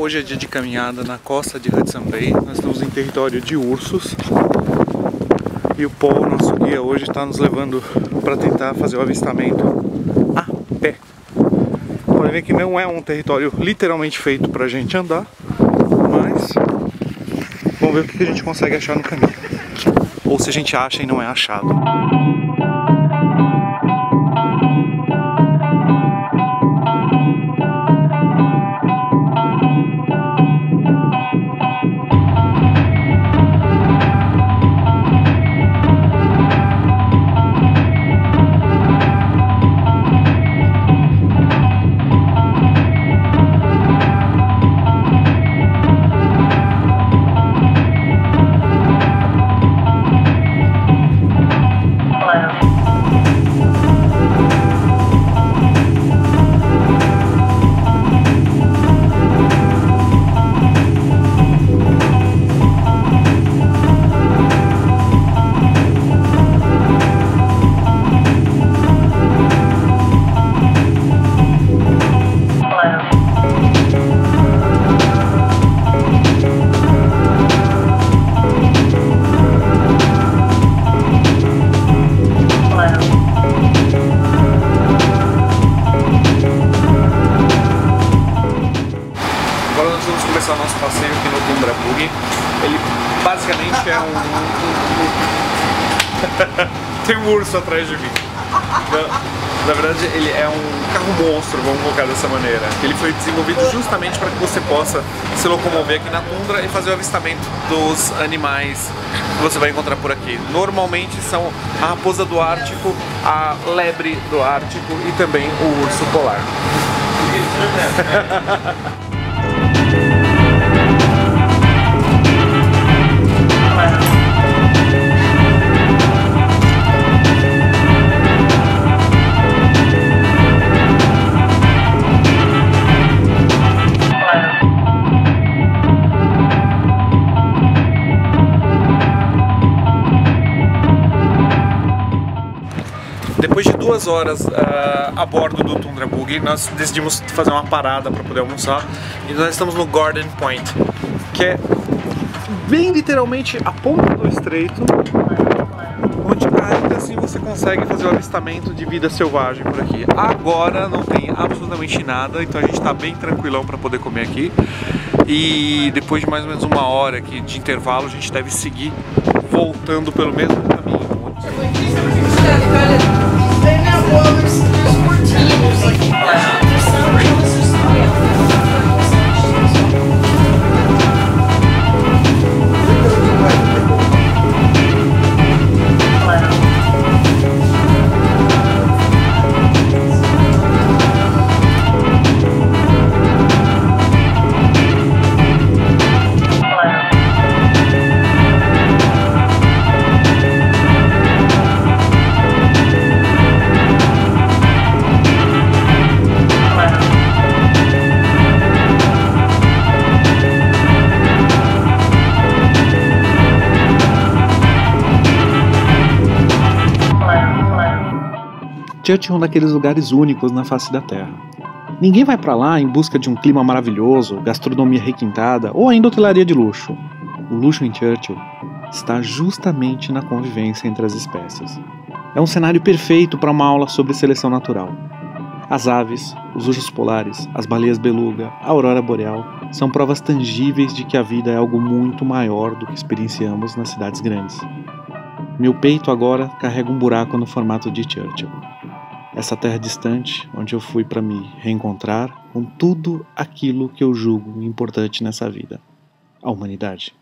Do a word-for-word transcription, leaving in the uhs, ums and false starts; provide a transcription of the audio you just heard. Hoje é dia de caminhada na costa de Hudson Bay. Nós estamos em território de ursos. E o Paul, nosso guia, hoje está nos levando para tentar fazer o avistamento a pé. Podem ver que não é um território literalmente feito para a gente andar, mas vamos ver o que a gente consegue achar no caminho. Ou se a gente acha e não é achado. Basicamente é um, um... tem um urso atrás de mim. Na, na verdade ele é um carro monstro, vamos colocar dessa maneira. Ele foi desenvolvido justamente para que você possa se locomover aqui na tundra e fazer o avistamento dos animais que você vai encontrar por aqui. Normalmente são a raposa do Ártico, a lebre do Ártico e também o urso polar. Depois de duas horas uh, a bordo do Tundra Buggy, nós decidimos fazer uma parada para poder almoçar e nós estamos no Garden Point, que é bem literalmente a ponta do estreito, onde ainda assim você consegue fazer o avistamento de vida selvagem por aqui. Agora não tem absolutamente nada, então a gente está bem tranquilão para poder comer aqui. E depois de mais ou menos uma hora aqui de intervalo, a gente deve seguir voltando pelo mesmo caminho. Churchill é um daqueles lugares únicos na face da Terra. Ninguém vai para lá em busca de um clima maravilhoso, gastronomia requintada ou ainda hotelaria de luxo. O luxo em Churchill está justamente na convivência entre as espécies. É um cenário perfeito para uma aula sobre seleção natural. As aves, os ursos polares, as baleias beluga, a aurora boreal são provas tangíveis de que a vida é algo muito maior do que experienciamos nas cidades grandes. Meu peito agora carrega um buraco no formato de Churchill. Essa terra distante, onde eu fui para me reencontrar com tudo aquilo que eu julgo importante nessa vida: a humanidade.